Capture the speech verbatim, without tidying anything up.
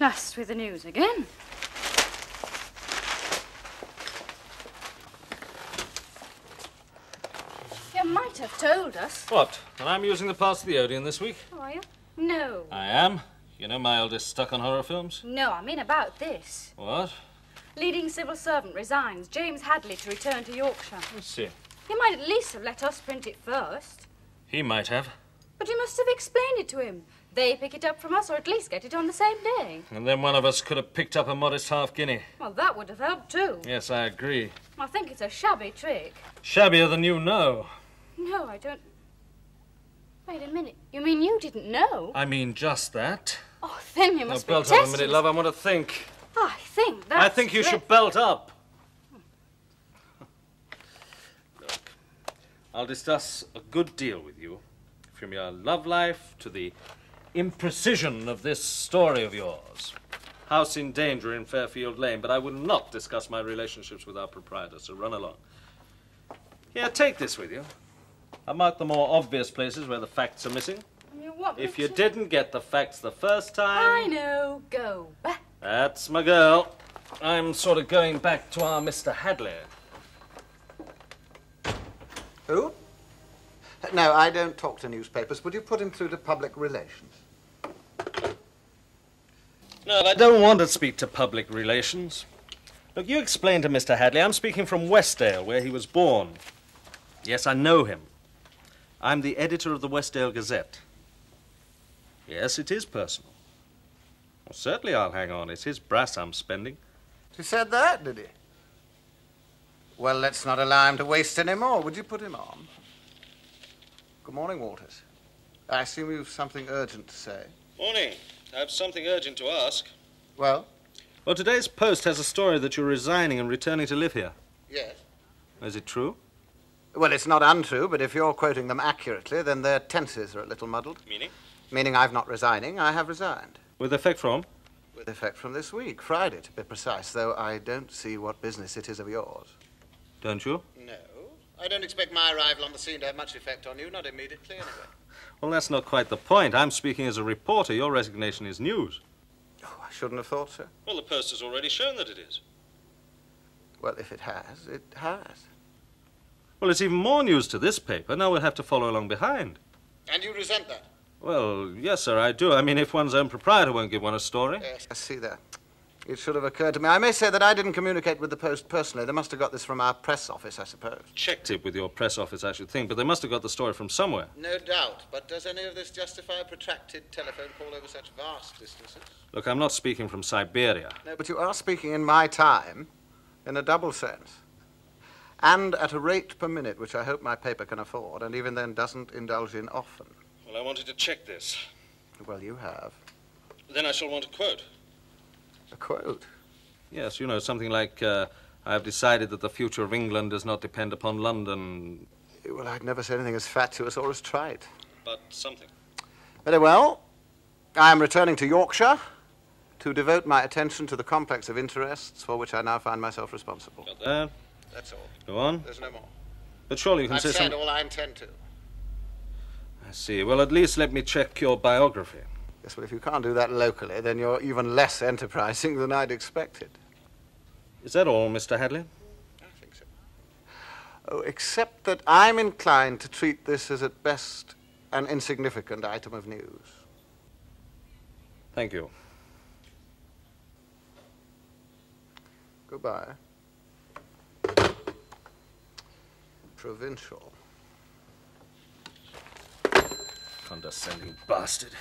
Blast with the news again. You might have told us. What? That I'm using the parts of the Odeon this week? Oh, are you? No. I am. You know my eldest stuck on horror films? No, I mean about this. What? Leading civil servant resigns. James Hadleigh to return to Yorkshire. Let's see. He might at least have let us print it first. He might have. But you must have explained it to him. They pick it up from us, or at least get it on the same day. And then one of us could have picked up a modest half guinea. Well, that would have helped too. Yes, I agree. I think it's a shabby trick. Shabbier than you know. No, I don't... Wait a minute. You mean you didn't know? I mean just that. Oh, then you must now, be tested. Belt up a minute, love. I want to think. Oh, I think that's... I think you it. should belt up. Look, I'll discuss a good deal with you. From your love life to the imprecision of this story of yours. House in danger in Fairfield Lane, but I will not discuss my relationships with our proprietor, so run along. Here, take this with you. I marked the more obvious places where the facts are missing. You want me if you to... didn't get the facts the first time... I know. Go back. That's my girl. I'm sort of going back to our Mister Hadleigh. Who? No, I don't talk to newspapers. Would you put him through to public relations? No, I don't want to speak to public relations. Look, you explain to Mister Hadleigh. I'm speaking from Westdale, where he was born. Yes, I know him. I'm the editor of the Westdale Gazette. Yes, it is personal. Well, certainly I'll hang on. It's his brass I'm spending. He said that, did he? Well, let's not allow him to waste any more. Would you put him on? Good morning, Walters. I assume you've something urgent to say. Morning. I have something urgent to ask. Well? Well, today's Post has a story that you're resigning and returning to live here. Yes. Is it true? Well, it's not untrue, but if you're quoting them accurately, then their tenses are a little muddled. Meaning? Meaning I've not resigning, I have resigned. With effect from? With effect from this week, Friday, to be precise, though I don't see what business it is of yours. Don't you? No. I don't expect my arrival on the scene to have much effect on you, not immediately, anyway. Well, that's not quite the point. I'm speaking as a reporter. Your resignation is news. Oh, I shouldn't have thought so. Well, the Post has already shown that it is. Well, if it has, it has. Well, it's even more news to this paper. Now we'll have to follow along behind. And you resent that? Well, yes, sir, I do. I mean, if one's own proprietor won't give one a story. Yes, I see that. It should have occurred to me. I may say that I didn't communicate with the Post personally. They must have got this from our press office, I suppose. Checked it with your press office, I should think, but they must have got the story from somewhere. No doubt, but does any of this justify a protracted telephone call over such vast distances? Look, I'm not speaking from Siberia. No, but you are speaking in my time, in a double sense, and at a rate per minute, which I hope my paper can afford, and even then doesn't indulge in often. Well, I wanted to check this. Well, you have. Then I shall want a quote. A quote? Yes, you know, something like, uh, I have decided that the future of England does not depend upon London. Well, I'd never say anything as fatuous or as trite. But something. Very well. I am returning to Yorkshire to devote my attention to the complex of interests for which I now find myself responsible. Got that. Uh, That's all. Go on. There's no more. But surely you can I've say something... I've said all I intend to. I see. Well, at least let me check your biography. Yes, well, if you can't do that locally, then you're even less enterprising than I'd expected. Is that all, Mister Hadleigh? I think so. Oh, except that I'm inclined to treat this as, at best, an insignificant item of news. Thank you. Goodbye. Provincial. Condescending bastard.